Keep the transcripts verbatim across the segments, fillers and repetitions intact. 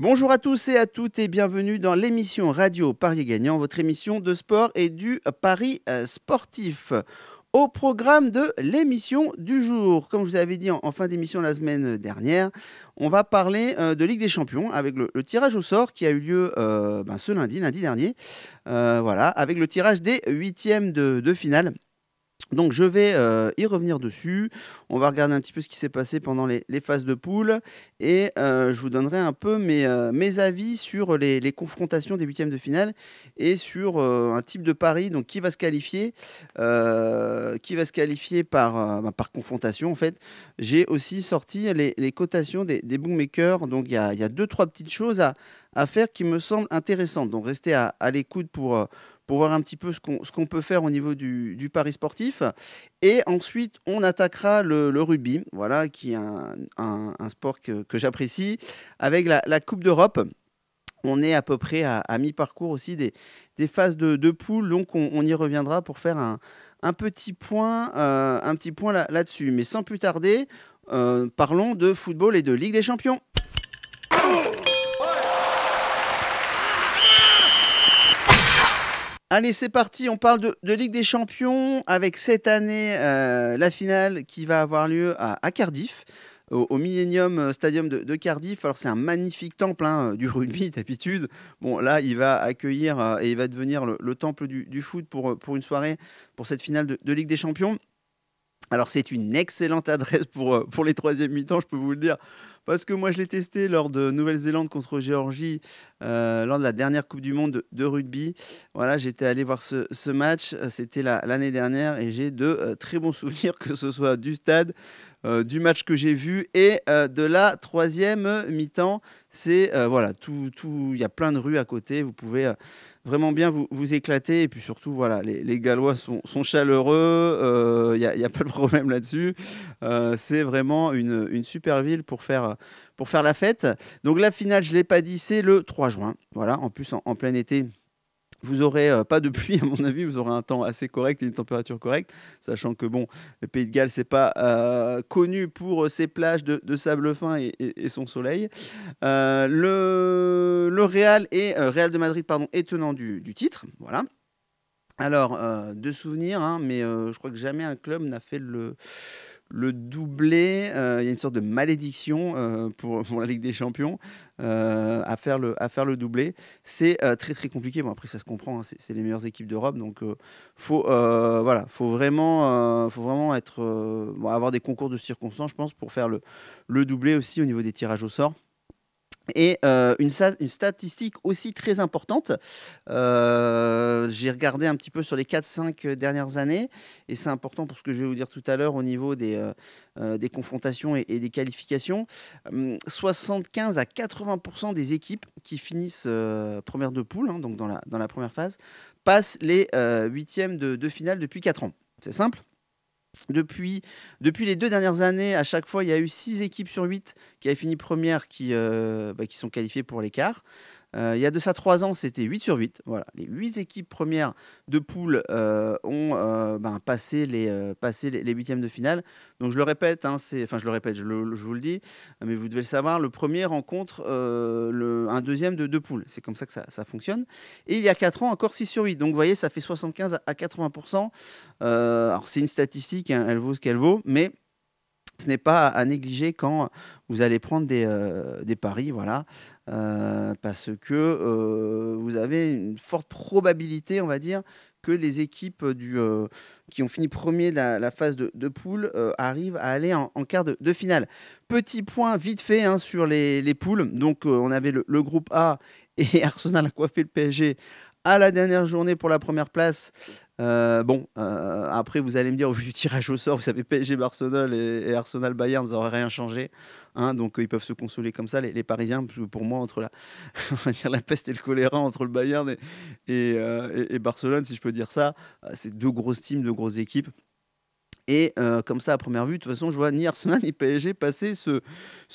Bonjour à tous et à toutes et bienvenue dans l'émission Radio Paris Gagnant, votre émission de sport et du pari sportif. Au programme de l'émission du jour, comme je vous avais dit en, en fin d'émission la semaine dernière, on va parler euh, de Ligue des Champions avec le, le tirage au sort qui a eu lieu euh, ben, ce lundi, lundi dernier, euh, voilà, avec le tirage des huitièmes de, de finale. Donc je vais euh, y revenir dessus, on va regarder un petit peu ce qui s'est passé pendant les, les phases de poule et euh, je vous donnerai un peu mes, euh, mes avis sur les, les confrontations des huitièmes de finale et sur euh, un type de pari, donc qui va se qualifier, euh, qui va se qualifier par, euh, bah, par confrontation en fait. J'ai aussi sorti les, les cotations des, des bookmakers, donc il y a, y a deux trois petites choses à, à faire qui me semblent intéressantes, donc restez à, à l'écoute pour... Euh, pour voir un petit peu ce qu'on qu'on peut faire au niveau du, du pari sportif. Et ensuite, on attaquera le, le rugby, voilà, qui est un, un, un sport que, que j'apprécie, avec la, la Coupe d'Europe. On est à peu près à, à mi-parcours aussi des, des phases de, de poule, donc on, on y reviendra pour faire un, un petit point, euh, un petit point là, là-dessus. Mais sans plus tarder, euh, parlons de football et de Ligue des Champions. Allez, c'est parti, on parle de, de Ligue des Champions avec cette année euh, la finale qui va avoir lieu à, à Cardiff, au, au Millennium Stadium de, de Cardiff. Alors c'est un magnifique temple hein, du rugby d'habitude. Bon là, il va accueillir euh, et il va devenir le, le temple du, du foot pour, pour une soirée, pour cette finale de, de Ligue des Champions. Alors c'est une excellente adresse pour, pour les troisième mi-temps, je peux vous le dire, parce que moi je l'ai testé lors de Nouvelle-Zélande contre Géorgie, euh, lors de la dernière Coupe du Monde de, de rugby. Voilà, j'étais allé voir ce, ce match, c'était l'année dernière, et j'ai de euh, très bons souvenirs, que ce soit du stade, euh, du match que j'ai vu, et euh, de la troisième mi-temps. C'est euh, voilà, tout, tout, y a plein de rues à côté, vous pouvez... Euh, vraiment bien vous, vous éclater, et puis surtout voilà, les, les Gallois sont, sont chaleureux, il euh, n'y a, a pas de problème là-dessus, euh, c'est vraiment une, une super ville pour faire, pour faire la fête. Donc la finale, je ne l'ai pas dit, c'est le trois juin, voilà, en plus en, en plein été. Vous n'aurez euh, pas de pluie, à mon avis, vous aurez un temps assez correct et une température correcte, sachant que bon, le Pays de Galles, ce n'est pas euh, connu pour ses plages de, de sable fin et, et, et son soleil. Euh, le, le Real, et, euh, Real de Madrid pardon, est tenant du, du titre. Voilà. Alors, euh, de souvenirs, hein, mais euh, je crois que jamais un club n'a fait le... Le doublé, euh, il y a une sorte de malédiction euh, pour, pour la Ligue des Champions euh, à, faire le, à faire le doublé. C'est euh, très très compliqué. Bon, après, ça se comprend, hein, c'est les meilleures équipes d'Europe. Donc, euh, faut, euh, voilà, faut vraiment, euh, faut vraiment être, euh, bon, avoir des concours de circonstances, je pense, pour faire le, le doublé aussi au niveau des tirages au sort. Et euh, une, une statistique aussi très importante, euh, j'ai regardé un petit peu sur les quatre cinq dernières années, et c'est important pour ce que je vais vous dire tout à l'heure au niveau des, euh, des confrontations et, et des qualifications. Euh, soixante-quinze à quatre-vingts pour cent des équipes qui finissent euh, première de poule, hein, donc dans la, dans la première phase, passent les euh, huitièmes de, de finale depuis quatre ans. C'est simple. Depuis, depuis les deux dernières années, à chaque fois, il y a eu six équipes sur huit qui avaient fini première qui, euh, bah, qui sont qualifiées pour les quarts. Euh, il y a de ça trois ans, c'était huit sur huit. Voilà. Les huit équipes premières de poule euh, ont euh, ben, passé les euh, passé les huitièmes de finale. Donc je le répète, hein, enfin je le répète, je, le, je vous le dis, mais vous devez le savoir, le premier rencontre euh, le, un deuxième de, de poule. C'est comme ça que ça, ça fonctionne. Et il y a quatre ans, encore six sur huit. Donc vous voyez, ça fait soixante-quinze à quatre-vingts pour cent. Euh, alors c'est une statistique, hein, elle vaut ce qu'elle vaut, mais... ce n'est pas à négliger quand vous allez prendre des, euh, des paris, voilà, euh, parce que euh, vous avez une forte probabilité, on va dire, que les équipes du, euh, qui ont fini premier de la, la phase de, de poule euh, arrivent à aller en, en quart de, de finale. Petit point vite fait hein, sur les, les poules. Donc, euh, on avait le, le groupe A et Arsenal a coiffé le P S G à la dernière journée pour la première place. Euh, bon, euh, après, vous allez me dire, au vu du tirage au sort, vous savez, P S G, Barcelone et, et Arsenal, Bayern, ils n'auraient rien changé. Hein, donc, euh, ils peuvent se consoler comme ça, les, les Parisiens. Pour moi, entre la, on va dire la peste et le choléra, entre le Bayern et, et, euh, et, et Barcelone, si je peux dire ça, c'est deux grosses teams, deux grosses équipes. Et euh, comme ça, à première vue, de toute façon, je vois ni Arsenal ni P S G passer ce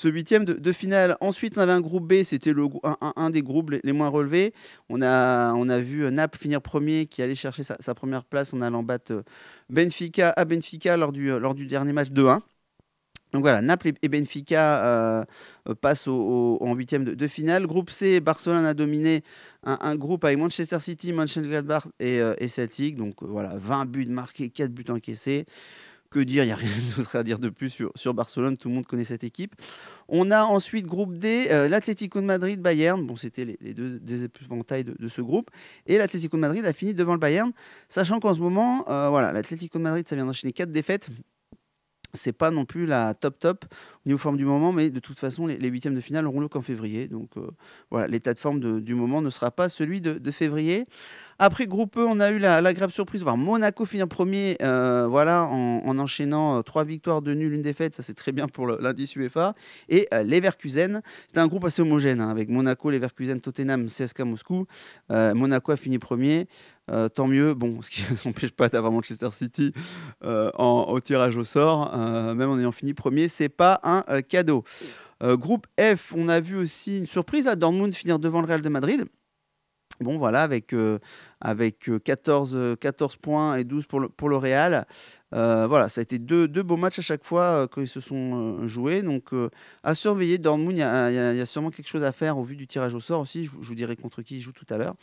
huitième de, de finale. Ensuite, on avait un groupe B, c'était un, un, un des groupes les, les moins relevés. On a, on a vu Naples finir premier, qui allait chercher sa, sa première place en allant battre Benfica à Benfica lors du, lors du dernier match deux un. Donc voilà, Naples et Benfica euh, passent au, au, en huitième de, de finale. Groupe C, Barcelone a dominé un, un groupe avec Manchester City, Mönchengladbach et, euh, et Celtic. Donc voilà, vingt buts marqués, quatre buts encaissés. Que dire, il n'y a rien d'autre à dire de plus sur, sur Barcelone, tout le monde connaît cette équipe. On a ensuite groupe D, euh, l'Atlético de Madrid, Bayern, bon c'était les, les deux des épouvantails de, de ce groupe, et l'Atlético de Madrid a fini devant le Bayern, sachant qu'en ce moment, euh, voilà, l'Atlético de Madrid, ça vient d'enchaîner quatre défaites, c'est pas non plus la top top au niveau forme du moment, mais de toute façon, les huitièmes de finale auront lieu qu'en février, donc euh, voilà, l'état de forme de, du moment ne sera pas celui de, de février. Après groupe E, on a eu la, la grave surprise, voir Monaco finir premier, euh, voilà, en, en enchaînant euh, trois victoires, deux nuls, une défaite, ça c'est très bien pour l'indice UEFA, et euh, Leverkusen, c'était un groupe assez homogène, hein, avec Monaco, Leverkusen, Tottenham, C S K A Moscou, euh, Monaco a fini premier, euh, tant mieux, bon, ce qui ne s'empêche pas d'avoir Manchester City euh, en, au tirage au sort, euh, même en ayant fini premier, c'est pas un euh, cadeau. Euh, groupe F, on a vu aussi une surprise à Dortmund finir devant le Real de Madrid. Bon voilà, avec, euh, avec quatorze, quatorze points et douze pour le, pour le Real. Euh, voilà, ça a été deux, deux beaux matchs à chaque fois euh, qu'ils se sont euh, joués. Donc euh, à surveiller, Dortmund, il y, y, y a sûrement quelque chose à faire au vu du tirage au sort aussi. Je, je vous dirai contre qui ils jouent tout à l'heure.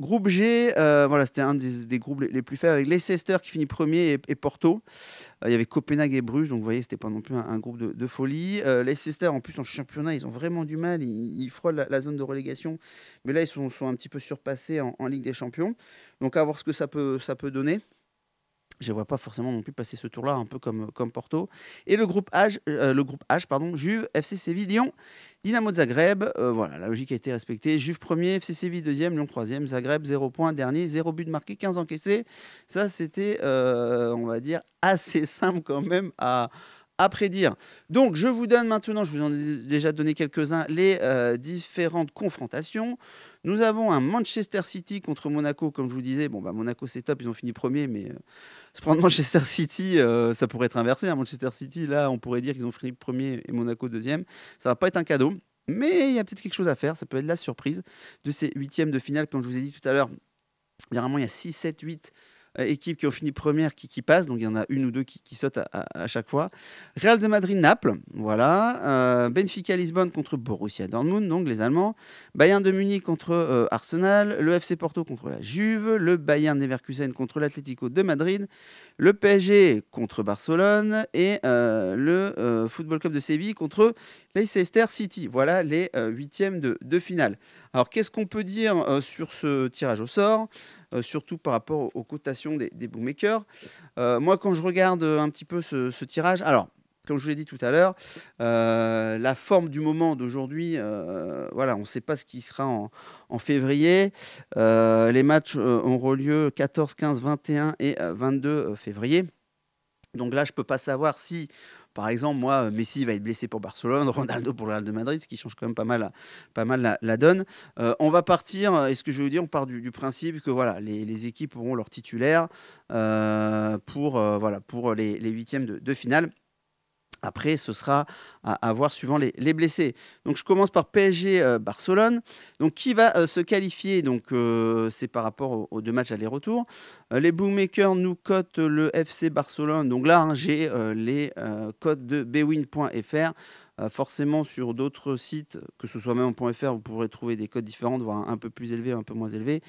Groupe G, euh, voilà, c'était un des, des groupes les, les plus faibles avec Leicester qui finit premier et, et Porto. Il euh, y avait Copenhague et Bruges, donc vous voyez, c'était pas non plus un, un groupe de, de folie. Euh, Leicester, en plus en championnat, ils ont vraiment du mal, ils, ils frôlent la, la zone de relégation, mais là ils sont, sont un petit peu surpassés en, en Ligue des Champions. Donc à voir ce que ça peut, ça peut donner. Je ne vois pas forcément non plus passer ce tour-là, un peu comme, comme Porto. Et le groupe H, euh, le groupe H pardon, Juve, F C Séville, Lyon, Dynamo Zagreb. Euh, voilà, la logique a été respectée. Juve premier, F C Séville deuxième, Lyon troisième, Zagreb zéro point, dernier, zéro but marqué, quinze encaissés. Ça, c'était, euh, on va dire, assez simple quand même à... à prédire. Donc je vous donne maintenant, je vous en ai déjà donné quelques-uns, les euh, différentes confrontations. Nous avons un Manchester City contre Monaco, comme je vous disais, bon bah Monaco c'est top, ils ont fini premier, mais euh, se prendre Manchester City, euh, ça pourrait être inversé, hein. Manchester City, là on pourrait dire qu'ils ont fini premier et Monaco deuxième, ça va pas être un cadeau, mais il y a peut-être quelque chose à faire, ça peut être la surprise de ces huitièmes de finale, comme je vous ai dit tout à l'heure, généralement il y a six, sept, huit équipes qui ont fini première qui, qui passent, donc il y en a une ou deux qui, qui sautent à, à, à chaque fois. Real de Madrid, Naples, voilà. Euh, Benfica, Lisbonne contre Borussia Dortmund, donc les Allemands. Bayern de Munich contre euh, Arsenal. Le F C Porto contre la Juve. Le Bayern Leverkusen contre l'Atlético de Madrid. Le P S G contre Barcelone. Et euh, le euh, Football Club de Séville contre Leicester City. Voilà les huitièmes euh, de, de finale. Alors qu'est-ce qu'on peut dire euh, sur ce tirage au sort ? Euh, surtout par rapport aux, aux cotations des, des bookmakers. Euh, moi, quand je regarde un petit peu ce, ce tirage, alors, comme je vous l'ai dit tout à l'heure, euh, la forme du moment d'aujourd'hui, euh, voilà, on ne sait pas ce qui sera en, en février. Euh, les matchs euh, auront lieu quatorze, quinze, vingt et un et vingt-deux euh, février. Donc là, je ne peux pas savoir si... Par exemple, moi, Messi va être blessé pour Barcelone, Ronaldo pour le Real de Madrid, ce qui change quand même pas mal, pas mal la, la donne. Euh, on va partir, et ce que je veux dire, on part du, du principe que voilà, les, les équipes auront leur titulaire euh, pour, euh, voilà, pour les, les huitièmes de, de finale. Après, ce sera à, à voir suivant les, les blessés. Donc, je commence par P S G euh, Barcelone. Donc, qui va euh, se qualifier ? Donc, euh, c'est par rapport aux, aux deux matchs aller-retour. Euh, les bookmakers nous cotent le F C Barcelone. Donc là, hein, j'ai euh, les euh, cotes de bwin point fr. Euh, forcément, sur d'autres sites, que ce soit même en .fr, vous pourrez trouver des cotes différentes, voire un peu plus élevées, un peu moins élevées.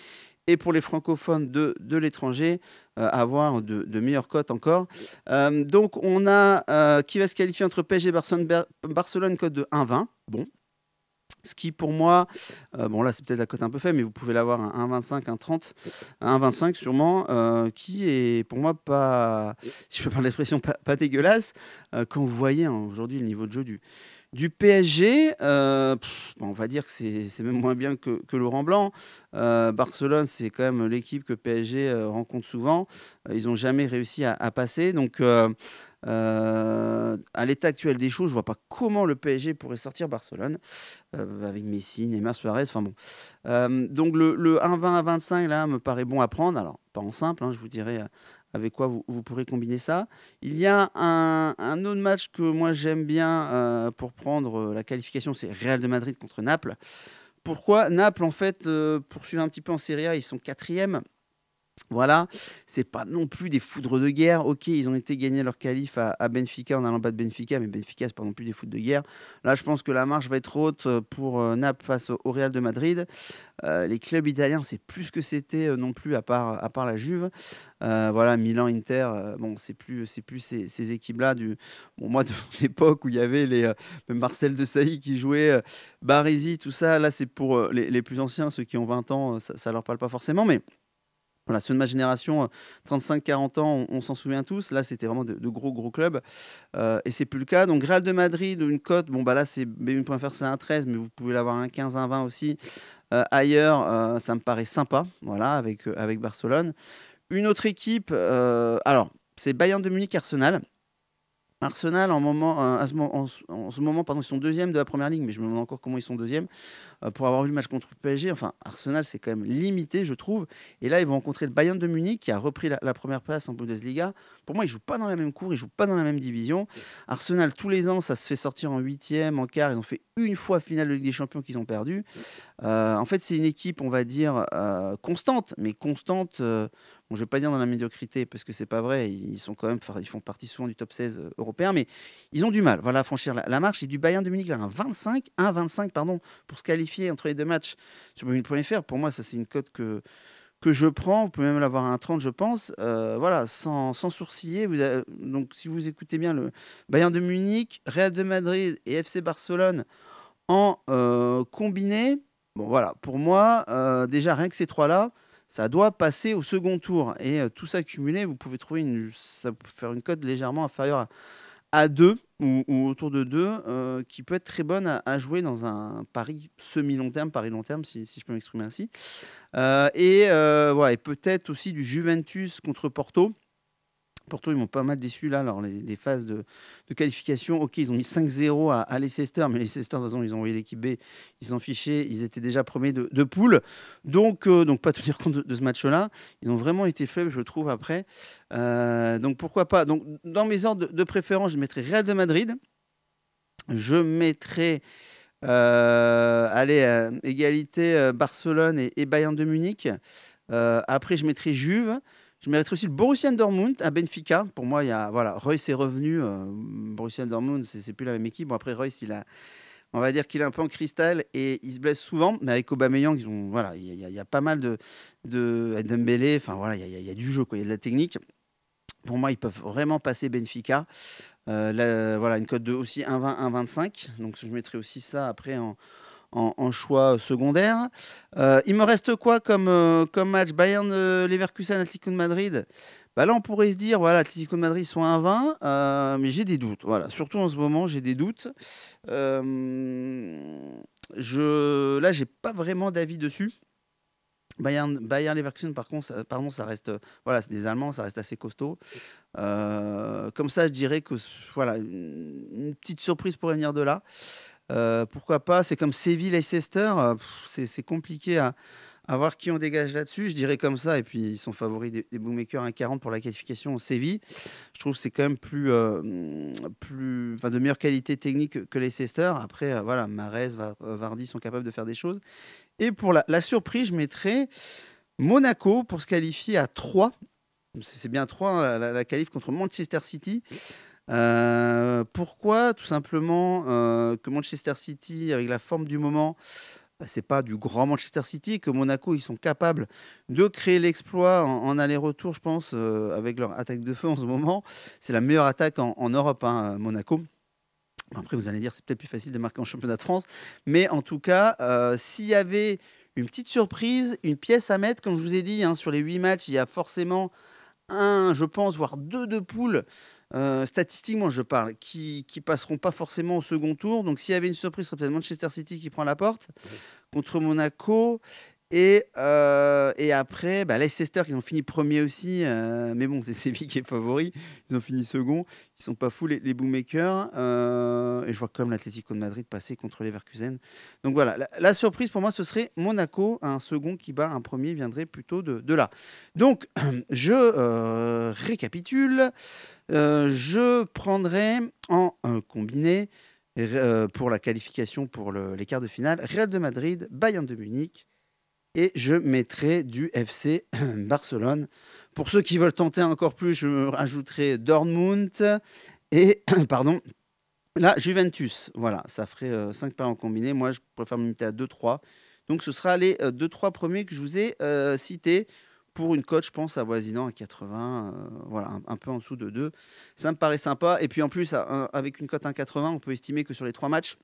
Et pour les francophones de, de l'étranger, euh, avoir de, de meilleures cotes encore. Euh, donc, on a euh, qui va se qualifier entre P S G et Barcelone, Ber Barcelone cote de un virgule vingt. Bon. Ce qui, pour moi, euh, bon là, c'est peut-être la cote un peu faible, mais vous pouvez l'avoir à un virgule vingt-cinq, un virgule trente, un virgule vingt-cinq sûrement, euh, qui est, pour moi, pas, si je peux parler d'expression, pas, pas dégueulasse. Euh, quand vous voyez hein, aujourd'hui le niveau de jeu du... Du P S G, euh, pff, on va dire que c'est même moins bien que, que Laurent Blanc. Euh, Barcelone, c'est quand même l'équipe que P S G euh, rencontre souvent. Euh, ils n'ont jamais réussi à, à passer. Donc, euh, euh, à l'état actuel des choses, je ne vois pas comment le P S G pourrait sortir Barcelone. Euh, avec Messi, Neymar, Suarez, enfin bon. Euh, donc, le, le un virgule vingt à un virgule vingt-cinq, là, me paraît bon à prendre. Alors, pas en simple, hein, je vous dirais... avec quoi vous, vous pourrez combiner ça. Il y a un, un autre match que moi j'aime bien euh, pour prendre euh, la qualification, c'est Real de Madrid contre Naples. Pourquoi Naples, en fait, euh, pour suivre un petit peu en Serie A, ils sont quatrième. Voilà, c'est pas non plus des foudres de guerre. Ok, ils ont été gagner leur qualif à, à Benfica en allant battre Benfica, mais Benfica, c'est pas non plus des foudres de guerre. Là, je pense que la marche va être haute pour euh, Naples face au, au Real de Madrid. Euh, les clubs italiens, c'est plus ce que c'était euh, non plus, à part, à part la Juve. Euh, voilà, Milan, Inter, euh, bon, c'est plus, c'est plus ces, ces équipes-là du, bon, moi, de l'époque où il y avait les euh, Marcel de Sailly qui jouait, euh, Baresi, tout ça. Là, c'est pour euh, les, les plus anciens, ceux qui ont vingt ans, euh, ça, ça leur parle pas forcément, mais. Voilà, ceux de ma génération, trente-cinq quarante ans, on, on s'en souvient tous. Là, c'était vraiment de, de gros, gros clubs. Euh, et c'est plus le cas. Donc, Real de Madrid, une cote. Bon, bah là, c'est B un point F R, c'est un treize, mais vous pouvez l'avoir un quinze, un vingt aussi. Euh, ailleurs, euh, ça me paraît sympa, voilà, avec, euh, avec Barcelone. Une autre équipe, euh, alors, c'est Bayern de Munich, Arsenal. Arsenal, en, moment, euh, à ce, en, en ce moment, pardon, ils sont deuxièmes de la première ligue, mais je me demande encore comment ils sont deuxièmes. Euh, pour avoir vu le match contre le P S G, enfin, Arsenal, c'est quand même limité, je trouve. Et là, ils vont rencontrer le Bayern de Munich, qui a repris la, la première place en Bundesliga. Pour moi, ils ne jouent pas dans la même cour, ils ne jouent pas dans la même division. Arsenal, tous les ans, ça se fait sortir en huitième, en quart. Ils ont fait une fois finale de Ligue des Champions qu'ils ont perdu. Euh, en fait, c'est une équipe, on va dire, euh, constante, mais constante. Euh, Bon, je ne vais pas dire dans la médiocrité, parce que ce n'est pas vrai. Ils, sont quand même, ils font partie souvent du top seize européen, mais ils ont du mal, voilà, à franchir la, la marche. Et du Bayern de Munich, là, un vingt-cinq, un vingt-cinq pardon, pour se qualifier entre les deux matchs sur B un point F R. Pour moi, ça, c'est une cote que, que je prends. Vous pouvez même l'avoir à un trente, je pense. Euh, voilà, sans, sans sourciller. Vous avez, donc, si vous écoutez bien, le Bayern de Munich, Real de Madrid et F C Barcelone en euh, combiné. Bon, voilà, pour moi, euh, déjà, rien que ces trois-là, ça doit passer au second tour. Et euh, tout ça cumulé, vous pouvez trouver une, ça peut faire une cote légèrement inférieure à deux ou, ou autour de deux, euh, qui peut être très bonne à, à jouer dans un pari semi-long terme, pari long terme, si, si je peux m'exprimer ainsi. Euh, et euh, ouais, et peut-être aussi du Juventus contre Porto. Porto, ils m'ont pas mal déçu là, alors les, les phases de, de qualification. Ok, ils ont mis cinq zéro à, à Leicester, mais Leicester, de toute façon, ils ont envoyé l'équipe B, ils s'en fichaient, ils étaient déjà premiers de, de poule. Donc, euh, donc, pas tenir compte de, de ce match-là. Ils ont vraiment été faibles, je trouve, après. Euh, donc, pourquoi pas. Donc, dans mes ordres de, de préférence, je mettrai Real de Madrid. Je mettrai, euh, allez, euh, égalité euh, Barcelone et, et Bayern de Munich. Euh, après, je mettrai Juve. Je mettrais aussi le Borussia Dortmund à Benfica. Pour moi, il y a, voilà, Reus est revenu. Euh, Borussia Dortmund, c'est plus la même équipe. Bon, après, Reus, il a, on va dire qu'il est un peu en cristal et il se blesse souvent. Mais avec Aubameyang, ils ont, voilà, il y, y a pas mal de, de Dembélé. Enfin, voilà, il y, y, y a du jeu, quoi. Il y a de la technique. Pour moi, ils peuvent vraiment passer Benfica. Euh, là, voilà, une cote de aussi un vingt, un vingt-cinq. Donc, je mettrais aussi ça après en. En, en choix secondaire. Euh, il me reste quoi comme, euh, comme match? Bayern euh, Leverkusen, Atlético de Madrid. Bah là, on pourrait se dire, voilà, Atlético de Madrid, ils sont à un vingt, euh, mais j'ai des doutes. Voilà, surtout en ce moment, j'ai des doutes. Euh, je, là, j'ai pas vraiment d'avis dessus. Bayern, Bayern Leverkusen, par contre, ça, pardon, ça reste, voilà, c'est des Allemands, ça reste assez costaud. Euh, comme ça, je dirais que, voilà, une, une petite surprise pourrait venir de là. Euh, pourquoi pas, c'est comme Séville et Leicester, euh, c'est compliqué à, à voir qui on dégage là-dessus, je dirais comme ça. Et puis ils sont favoris des, des bookmakers un quarante pour la qualification en Séville. Je trouve que c'est quand même plus, euh, plus, de meilleure qualité technique que Leicester. Après, euh, voilà, Mahrez, Vardy sont capables de faire des choses. Et pour la, la surprise, je mettrais Monaco pour se qualifier à trois. C'est bien trois, la, la, la qualif contre Manchester City. Euh, pourquoi? Tout simplement euh, que Manchester City, avec la forme du moment, bah, c'est pas du grand Manchester City, que Monaco, ils sont capables de créer l'exploit en, en aller-retour, je pense, euh, avec leur attaque de feu en ce moment. C'est la meilleure attaque en, en Europe, hein, Monaco. Après, vous allez dire, c'est peut-être plus facile de marquer en championnat de France. Mais en tout cas, euh, s'il y avait une petite surprise, une pièce à mettre, comme je vous ai dit, hein, sur les huit matchs, il y a forcément un, je pense, voire deux de poules. Euh, statistiquement, je parle, qui ne passeront pas forcément au second tour. Donc, s'il y avait une surprise, ce serait peut-être Manchester City qui prend la porte contre Monaco. Et, euh, et après, bah, Leicester, qui ont fini premier aussi. Euh, mais bon, c'est Séville qui est favori. Ils ont fini second. Ils ne sont pas fous, les, les bookmakers. Euh, et je vois quand même l'Atlético de Madrid passer contre Leverkusen. Donc voilà, la, la surprise pour moi, ce serait Monaco. Un second qui bat un premier viendrait plutôt de, de là. Donc, je euh, récapitule. Euh, je prendrai en euh, combiné euh, pour la qualification pour le, les quarts de finale Real de Madrid, Bayern de Munich, et je mettrai du F C Barcelone. Pour ceux qui veulent tenter encore plus, je rajouterai Dortmund et pardon, la Juventus. Voilà, ça ferait euh, cinq paires en combiné. Moi, je préfère me limiter à deux trois. Donc, ce sera les euh, deux trois premiers que je vous ai euh, cités. Pour une cote, je pense, avoisinant à quatre-vingts, euh, voilà, un, un peu en dessous de deux. Ça me paraît sympa. Et puis en plus, à, avec une cote un quatre-vingts, on peut estimer que sur les trois matchs,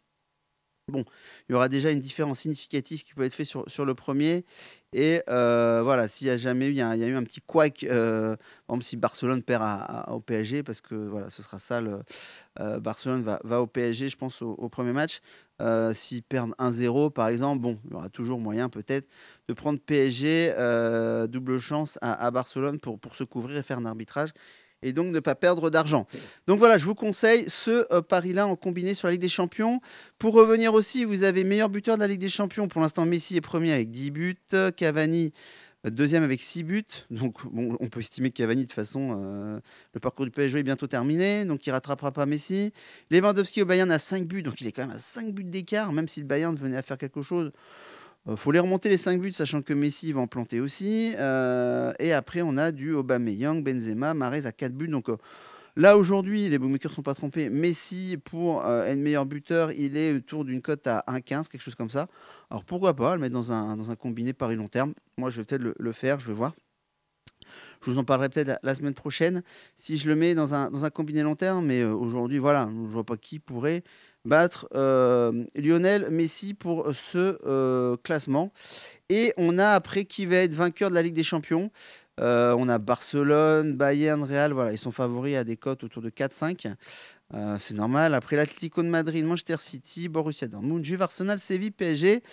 bon, il y aura déjà une différence significative qui peut être faite sur, sur le premier. Et euh, voilà, s'il y a jamais eu, il y a, il y a eu un petit couac, euh, par exemple si Barcelone perd à, à, au P S G, parce que voilà, ce sera ça, le, euh, Barcelone va, va au P S G, je pense, au, au premier match. Euh, S'ils perdent un zéro, par exemple, bon, il y aura toujours moyen peut-être de prendre P S G, euh, double chance à, à Barcelone pour, pour se couvrir et faire un arbitrage et donc ne pas perdre d'argent. Donc voilà, je vous conseille ce euh, pari-là en combiné sur la Ligue des Champions. Pour revenir aussi, vous avez meilleur buteur de la Ligue des Champions. Pour l'instant, Messi est premier avec dix buts, Cavani deuxième avec six buts. Donc bon, on peut estimer que Cavani, de toute façon, euh, le parcours du P S G est bientôt terminé, donc il ne rattrapera pas Messi. Lewandowski au Bayern a cinq buts, donc il est quand même à cinq buts d'écart, même si le Bayern venait à faire quelque chose. Il euh, faut les remonter les cinq buts, sachant que Messi va en planter aussi. Euh, et après, on a du Aubameyang, Benzema, Mahrez à quatre buts. Donc euh, là, aujourd'hui, les bookmakers ne sont pas trompés. Messi, pour euh, être meilleur buteur, il est autour d'une cote à un quinze, quelque chose comme ça. Alors pourquoi pas le mettre dans un, dans un combiné pari long terme. Moi, je vais peut-être le, le faire, je vais voir. Je vous en parlerai peut-être la, la semaine prochaine si je le mets dans un, dans un combiné long terme. Mais euh, aujourd'hui, voilà, je ne vois pas qui pourrait battre euh, Lionel Messi pour ce euh, classement. Et on a après qui va être vainqueur de la Ligue des Champions. Euh, on a Barcelone, Bayern, Real, voilà, ils sont favoris à des cotes autour de quatre cinq. Euh, c'est normal. Après l'Atlético de Madrid, Manchester City, Borussia Dortmund, Juve, Arsenal, Séville, P S G.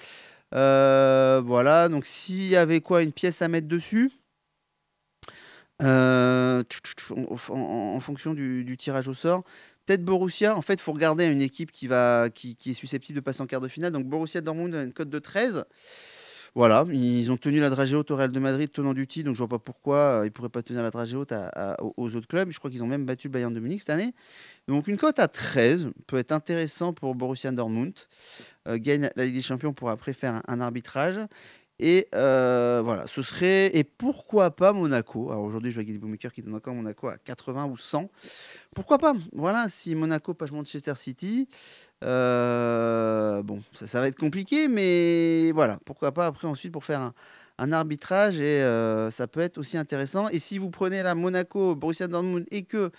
Euh, voilà, donc s'il y avait quoi, une pièce à mettre dessus. Euh, en, en, en fonction du, du tirage au sort, peut-être Borussia. En fait, il faut regarder une équipe qui, va, qui, qui est susceptible de passer en quart de finale. Donc Borussia Dortmund a une cote de treize. Voilà, ils ont tenu la dragée haute au Real de Madrid, tenant du titre. Donc je ne vois pas pourquoi ils ne pourraient pas tenir la dragée haute à, à, aux autres clubs. Je crois qu'ils ont même battu le Bayern de Munich cette année. Donc une cote à treize peut être intéressant pour Borussia Dortmund. Euh, gagne la Ligue des Champions pour après faire un, un arbitrage. Et euh, voilà, ce serait... Et pourquoi pas Monaco? Alors aujourd'hui, je vois qu'il y a des bookmakers qui donnent encore Monaco à quatre-vingts ou cent. Pourquoi pas? Voilà, si Monaco passe Manchester City, euh, bon, ça, ça va être compliqué, mais voilà, pourquoi pas après ensuite pour faire un, un arbitrage et euh, ça peut être aussi intéressant. Et si vous prenez là Monaco, Borussia Dortmund et que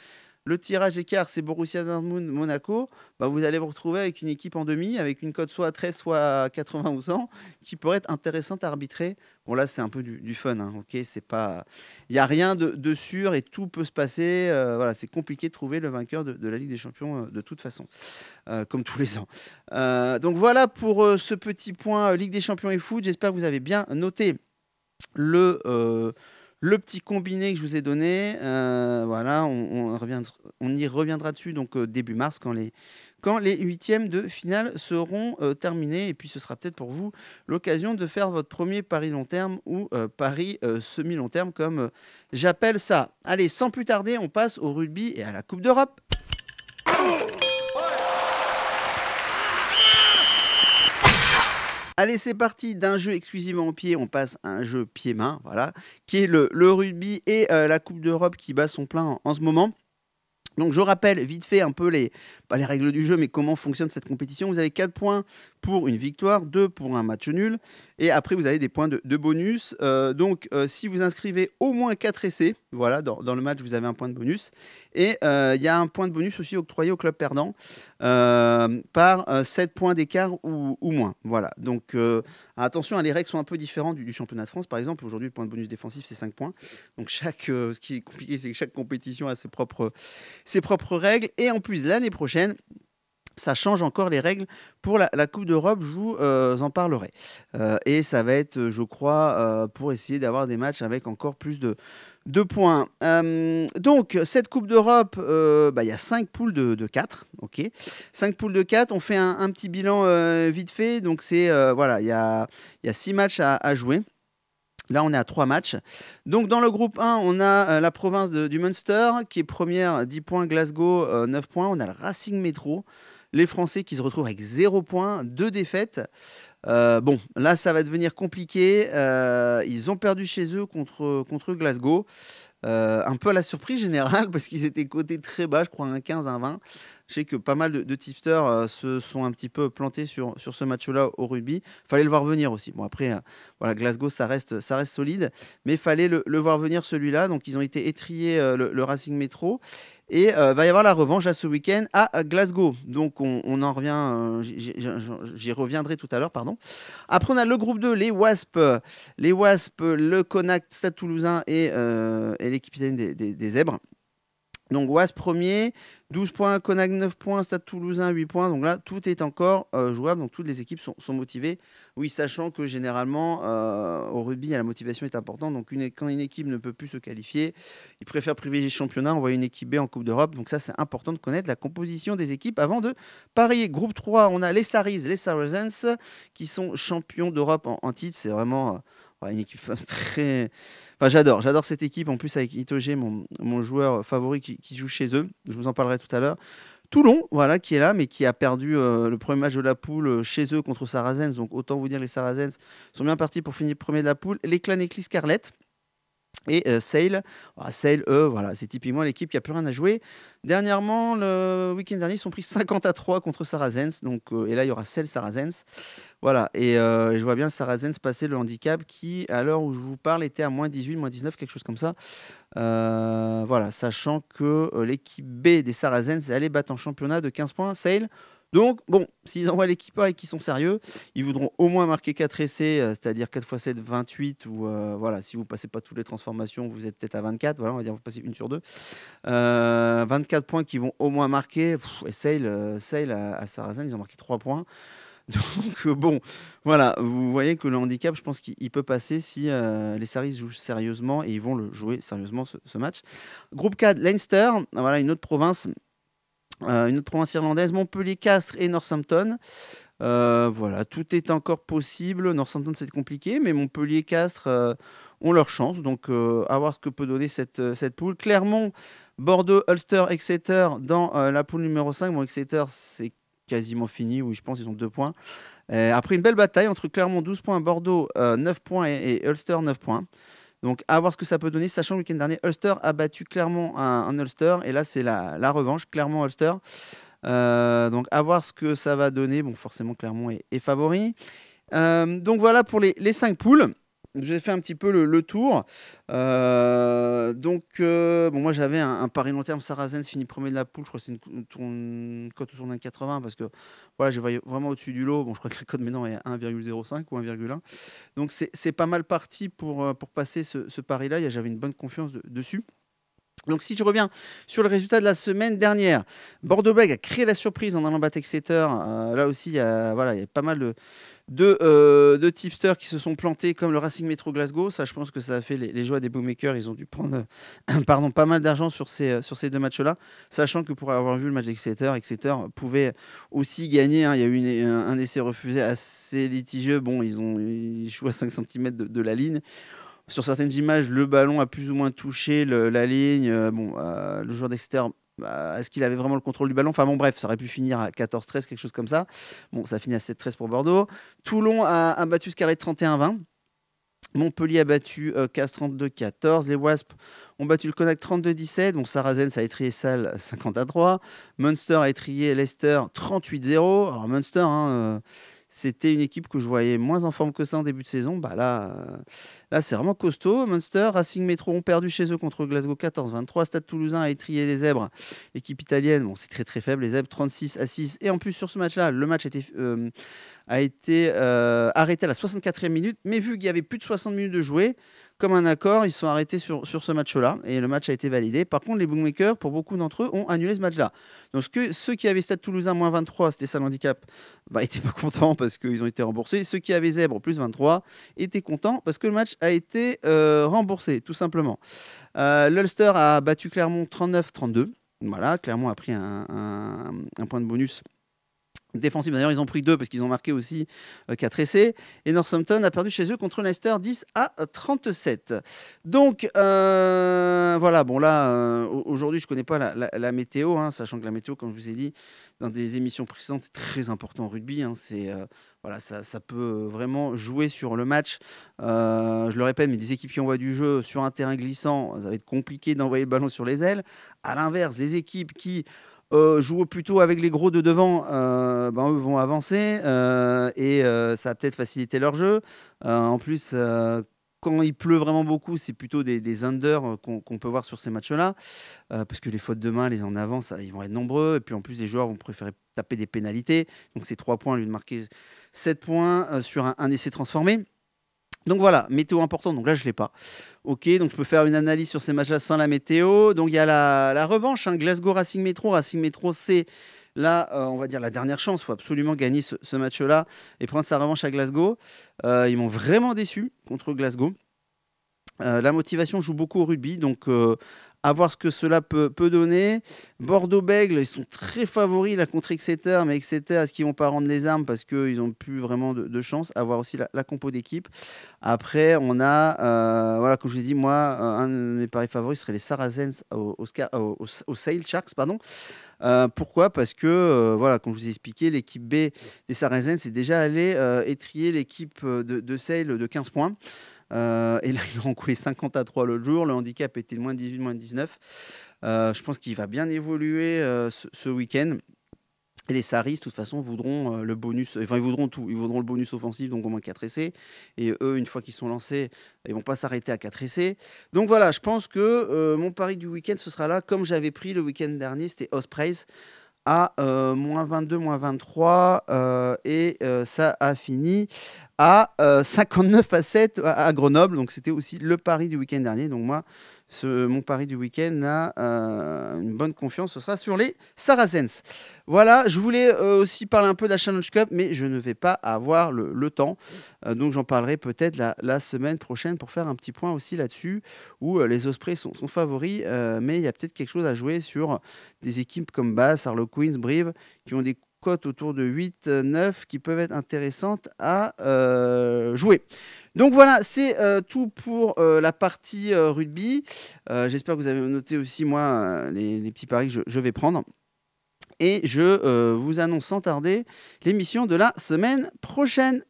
le tirage écart, c'est Borussia Dortmund, Monaco, bah vous allez vous retrouver avec une équipe en demi, avec une cote soit à treize, soit à quatre-vingts ou cent, qui pourrait être intéressante à arbitrer. Bon, là, c'est un peu du, du fun, hein, ok, c'est pas... Il n'y a rien de, de sûr et tout peut se passer. Euh, voilà, c'est compliqué de trouver le vainqueur de, de la Ligue des Champions euh, de toute façon, euh, comme tous les ans. Euh, donc voilà pour euh, ce petit point euh, Ligue des Champions et foot. J'espère que vous avez bien noté le... Euh, Le petit combiné que je vous ai donné, euh, voilà, on, on, reviendra, on y reviendra dessus donc euh, début mars quand les quand les huitièmes de finale seront euh, terminés. Et puis ce sera peut-être pour vous l'occasion de faire votre premier pari long terme ou euh, pari euh, semi-long terme comme euh, j'appelle ça. Allez, sans plus tarder, on passe au rugby et à la Coupe d'Europe. Allez, c'est parti. D'un jeu exclusivement au pied, on passe à un jeu pied-main, voilà, qui est le, le rugby et euh, la Coupe d'Europe qui bat son plein en, en ce moment. Donc je rappelle vite fait un peu les, pas les règles du jeu, mais comment fonctionne cette compétition. Vous avez quatre points pour une victoire, deux pour un match nul, et après vous avez des points de, de bonus. Euh, donc euh, si vous inscrivez au moins quatre essais, voilà, dans, dans le match vous avez un point de bonus, et il euh, y a un point de bonus aussi octroyé au club perdant euh, par euh, sept points d'écart ou, ou moins. Voilà. Donc euh, attention, hein, les règles sont un peu différentes du, du championnat de France par exemple. Aujourd'hui le point de bonus défensif c'est cinq points. Donc chaque, euh, ce qui est compliqué c'est que chaque compétition a ses propres, ses propres règles, et en plus l'année prochaine ça change encore les règles pour la, la Coupe d'Europe, je vous euh, en parlerai. Euh, et ça va être, je crois, euh, pour essayer d'avoir des matchs avec encore plus de, de points. Euh, donc, cette Coupe d'Europe, il euh, bah, y a cinq poules de, de quatre. Okay. cinq poules de quatre, on fait un, un petit bilan euh, vite fait. Donc, c'est, euh, voilà, il y a, y a six matchs à, à jouer. Là, on est à trois matchs. Donc, dans le groupe un, on a euh, la province de, du Munster, qui est première, dix points. Glasgow, euh, neuf points. On a le Racing Métro. Les Français qui se retrouvent avec zéro point, deux défaites. Euh, bon, là, ça va devenir compliqué. Euh, ils ont perdu chez eux contre, contre Glasgow. Euh, un peu à la surprise générale, parce qu'ils étaient cotés très bas, je crois, un quinze, un vingt. Je sais que pas mal de, de tipsters euh, se sont un petit peu plantés sur, sur ce match-là au rugby. Fallait le voir venir aussi. Bon, après, euh, voilà, Glasgow, ça reste, ça reste solide, mais fallait le, le voir venir celui-là. Donc, ils ont été étriés, euh, le, le Racing Métro. Et euh, va y avoir la revanche à ce week-end à Glasgow. Donc, on, on en revient, euh, j'y reviendrai tout à l'heure, pardon. Après, on a le groupe deux, les Wasps, les Wasps, le Connacht, Stade Toulousain et, euh, et l'équipe italienne des, des, des Zèbres. Donc, Wasps premier, douze points, Connacht neuf points, Stade Toulousain huit points. Donc là, tout est encore euh, jouable. Donc, toutes les équipes sont, sont motivées. Oui, sachant que généralement, euh, au rugby, la motivation est importante. Donc, une, quand une équipe ne peut plus se qualifier, ils préfèrent privilégier le championnat, envoyer une équipe B en Coupe d'Europe. Donc ça, c'est important de connaître la composition des équipes avant de parier. Groupe trois, on a les Saracens, les Saracens qui sont champions d'Europe en, en titre. C'est vraiment... Euh, une équipe très... Enfin, j'adore, j'adore cette équipe. En plus, avec Itoge, mon, mon joueur favori qui, qui joue chez eux. Je vous en parlerai tout à l'heure. Toulon, voilà, qui est là, mais qui a perdu euh, le premier match de la poule chez eux contre Saracens. Donc, autant vous dire, les Saracens sont bien partis pour finir premier de la poule. Les Clanekli Scarlett et euh, Sale. Ah, Sale, eux, voilà, c'est typiquement l'équipe qui n'a plus rien à jouer. Dernièrement, le week-end dernier, ils sont pris cinquante à trois contre Saracens. Donc, euh, et là, il y aura Sale Saracens. Voilà, et euh, je vois bien le Saracens passer le handicap qui, à l'heure où je vous parle, était à moins dix-huit, moins dix-neuf, quelque chose comme ça. Euh, voilà, sachant que euh, l'équipe B des Saracens allait battre en championnat de quinze points, Sale. Donc, bon, s'ils envoient l'équipe A et qu'ils sont sérieux, ils voudront au moins marquer quatre essais, euh, c'est-à-dire quatre fois sept, vingt-huit, ou euh, voilà, si vous ne passez pas toutes les transformations, vous êtes peut-être à vingt-quatre, voilà, on va dire vous passez une sur deux. Euh, vingt-quatre points qu'ils vont au moins marquer. Pff, et Sale, euh, Sale à, à Saracens, ils ont marqué trois points. Donc bon, voilà, vous voyez que le handicap, je pense qu'il peut passer si euh, les Saris jouent sérieusement et ils vont le jouer sérieusement ce, ce match. Groupe quatre, Leinster, voilà une autre province, euh, une autre province irlandaise, Montpellier, Castres et Northampton. Euh, voilà, tout est encore possible. Northampton, c'est compliqué, mais Montpellier, Castres euh, ont leur chance. Donc, euh, à voir ce que peut donner cette, cette poule. Clermont, Bordeaux, Ulster, Exeter dans euh, la poule numéro cinq. Bon, Exeter, c'est quasiment fini, où je pense qu'ils ont deux points. Euh, après une belle bataille entre Clermont douze points, Bordeaux euh, neuf points et, et Ulster neuf points. Donc à voir ce que ça peut donner, sachant que le week-end dernier, Ulster a battu Clermont en Ulster, et là c'est la, la revanche, Clermont-Ulster. Euh, donc à voir ce que ça va donner. Bon, forcément Clermont est, est favori. Euh, donc voilà pour les, les cinq poules. J'ai fait un petit peu le, le tour. Euh, donc, euh, bon, moi, j'avais un, un pari long terme. Saracens finit premier de la poule. Je crois que c'est une cote autour d'un quatre-vingts parce que voilà, je voyais vraiment au-dessus du lot. Bon, je crois que la cote maintenant est à un virgule zéro cinq ou un virgule un. Donc, c'est pas mal parti pour, pour passer ce, ce pari-là. J'avais une bonne confiance de, dessus. Donc, si je reviens sur le résultat de la semaine dernière, Bordeaux-Bègles a créé la surprise en allant battre Exeter. Euh, là aussi, il y a, voilà, il y a pas mal de, de, euh, de tipsters qui se sont plantés, comme le Racing Métro Glasgow. Ça, je pense que ça a fait les, les joies des bookmakers. Ils ont dû prendre euh, pardon, pas mal d'argent sur ces, sur ces deux matchs-là, sachant que pour avoir vu le match d'Exeter, Exeter pouvait aussi gagner. Hein. Il y a eu une, un, un essai refusé assez litigieux. Bon, ils, ont, ils jouent à cinq centimètres de, de la ligne. Sur certaines images, le ballon a plus ou moins touché le, la ligne. Euh, bon, euh, le joueur d'Exeter, euh, est-ce qu'il avait vraiment le contrôle du ballon? Enfin bon, bref, ça aurait pu finir à quatorze treize, quelque chose comme ça. Bon, ça finit à sept treize pour Bordeaux. Toulon a, a battu Scarlett trente et un vingt. Montpellier a battu euh, Castres trente-deux quatorze. Les Wasps ont battu le Connacht trente-deux dix-sept. Bon, Saracens a étrié Sale cinquante à trois. Munster a étrié Leicester trente-huit zéro. Alors Munster, hein... Euh, c'était une équipe que je voyais moins en forme que ça en début de saison. Bah là, euh, là c'est vraiment costaud. Munster, Racing Métro ont perdu chez eux contre Glasgow quatorze vingt-trois. Stade Toulousain a étrié les Zèbres. L'équipe italienne, bon, c'est très très faible. Les Zèbres trente-six à six. Et en plus, sur ce match-là, le match a été, euh, a été euh, arrêté à la soixante-quatrième minute. Mais vu qu'il y avait plus de soixante minutes de jouer, comme un accord, ils se sont arrêtés sur, sur ce match-là et le match a été validé. Par contre, les bookmakers, pour beaucoup d'entre eux, ont annulé ce match-là. Donc ce que, ceux qui avaient Stade Toulousain moins vingt-trois, c'était ça le handicap, bah, n'étaient pas contents parce qu'ils ont été remboursés. Ceux qui avaient Zèbre plus vingt-trois étaient contents parce que le match a été euh, remboursé, tout simplement. Euh, L'Ulster a battu Clermont trente-neuf trente-deux. Voilà, Clermont a pris un, un, un point de bonus défensive. D'ailleurs, ils ont pris deux parce qu'ils ont marqué aussi quatre essais. Et Northampton a perdu chez eux contre Leicester dix à trente-sept. Donc, euh, voilà. Bon, là, euh, aujourd'hui, je ne connais pas la, la, la météo, hein, sachant que la météo, comme je vous ai dit, dans des émissions précédentes, c'est très important en rugby. Hein, c'est... Euh, Voilà, ça, ça peut vraiment jouer sur le match. Euh, je le répète, mais des équipes qui envoient du jeu sur un terrain glissant, ça va être compliqué d'envoyer le ballon sur les ailes. À l'inverse, des équipes qui euh, jouent plutôt avec les gros de devant, euh, ben, eux vont avancer euh, et euh, ça va peut-être faciliter leur jeu. Euh, en plus, euh, quand il pleut vraiment beaucoup, c'est plutôt des, des unders qu'on qu'on peut voir sur ces matchs-là. Euh, parce que les fautes de main, les en avant, ça, ils vont être nombreux. Et puis en plus, les joueurs vont préférer taper des pénalités. Donc c'est trois points au lieu de marquer sept points euh, sur un, un essai transformé. Donc voilà, météo important. Donc là, je ne l'ai pas. Ok, donc je peux faire une analyse sur ces matchs-là sans la météo. Donc il y a la, la revanche, hein, Glasgow Racing Métro. Racing Métro, c'est là, euh, on va dire, la dernière chance. Il faut absolument gagner ce, ce match-là et prendre sa revanche à Glasgow. Euh, ils m'ont vraiment déçu contre Glasgow. Euh, la motivation joue beaucoup au rugby, donc euh, à voir ce que cela peut, peut donner. Bordeaux-Bègles, ils sont très favoris là, contre Exeter, mais Exeter, est-ce qu'ils ne vont pas rendre les armes parce qu'ils n'ont plus vraiment de, de chance à voir aussi la, la compo d'équipe. Après, on a, euh, voilà, comme je vous ai dit, moi, un de mes paris favoris serait les Saracens au, au, au, au Sale Sharks, pardon. Euh, pourquoi? Parce que, euh, voilà, comme je vous ai expliqué, l'équipe B des Saracens est déjà allée euh, étrier l'équipe de, de Sale de quinze points. Euh, et là, ils ont coulé cinquante à trois l'autre jour. Le handicap était de moins dix-huit, moins dix-neuf. Euh, je pense qu'il va bien évoluer euh, ce, ce week-end. Et les Saris, de toute façon, voudront euh, le bonus. Enfin, ils voudront tout. Ils voudront le bonus offensif, donc au moins quatre essais. Et eux, une fois qu'ils sont lancés, ils ne vont pas s'arrêter à quatre essais. Donc voilà, je pense que euh, mon pari du week-end, ce sera là. Comme j'avais pris le week-end dernier, c'était Ospreys à euh, moins vingt-deux, moins vingt-trois. Euh, et euh, ça a fini à euh, cinquante-neuf à sept à, à Grenoble. Donc, c'était aussi le pari du week-end dernier. Donc, moi, ce, mon pari du week-end a euh, une bonne confiance. Ce sera sur les Saracens. Voilà, je voulais euh, aussi parler un peu de la Challenge Cup, mais je ne vais pas avoir le, le temps. Euh, donc, j'en parlerai peut-être la, la semaine prochaine pour faire un petit point aussi là-dessus, où euh, les Ospreys sont, sont favoris, euh, mais il y a peut-être quelque chose à jouer sur des équipes comme Bath, Harlequins, Brive, qui ont des cotes autour de huit neuf qui peuvent être intéressantes à euh, jouer. Donc voilà, c'est euh, tout pour euh, la partie euh, rugby. Euh, J'espère que vous avez noté aussi, moi, les, les petits paris que je, je vais prendre. Et je euh, vous annonce sans tarder l'émission de la semaine prochaine.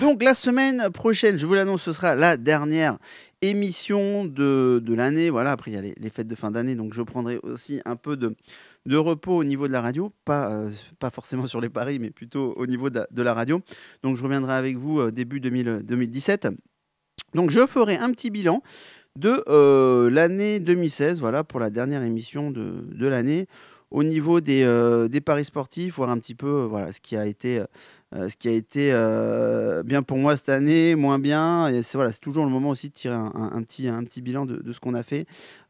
Donc la semaine prochaine, je vous l'annonce, ce sera la dernière émission de, de l'année. Voilà, après il y a les, les fêtes de fin d'année, donc je prendrai aussi un peu de, de repos au niveau de la radio, pas, euh, pas forcément sur les paris, mais plutôt au niveau de la, de la radio. Donc je reviendrai avec vous euh, début deux mille dix-sept. Donc je ferai un petit bilan de euh, l'année deux mille seize, voilà, pour la dernière émission de, de l'année. Au niveau des, euh, des paris sportifs, voir un petit peu euh, voilà, ce qui a été, euh, ce qui a été euh, bien pour moi cette année, moins bien. C'est voilà, toujours le moment aussi de tirer un, un, un, petit, un petit bilan de, de ce qu'on a fait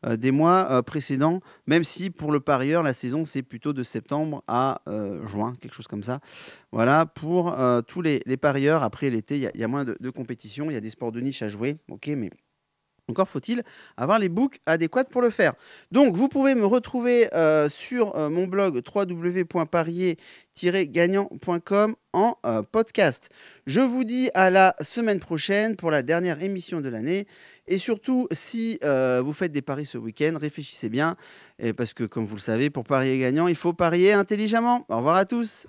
euh, des mois euh, précédents, même si pour le parieur, la saison, c'est plutôt de septembre à euh, juin, quelque chose comme ça. Voilà, pour euh, tous les, les parieurs, après l'été, il y, y a moins de, de compétition, il y a des sports de niche à jouer, ok, mais encore faut-il avoir les books adéquats pour le faire. Donc, vous pouvez me retrouver euh, sur euh, mon blog w w w point parier tiret gagnant point com en euh, podcast. Je vous dis à la semaine prochaine pour la dernière émission de l'année. Et surtout, si euh, vous faites des paris ce week-end, réfléchissez bien. Et parce que, comme vous le savez, pour parier gagnant, il faut parier intelligemment. Au revoir à tous.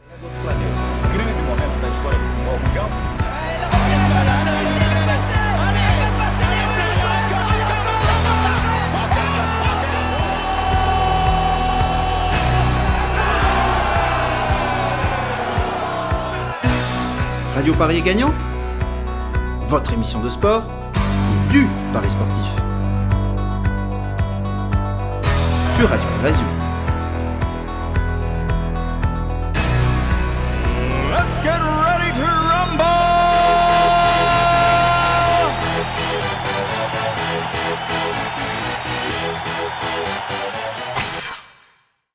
Radio Paris Gagnant, votre émission de sport et du Paris Sportif sur Radio Évasion.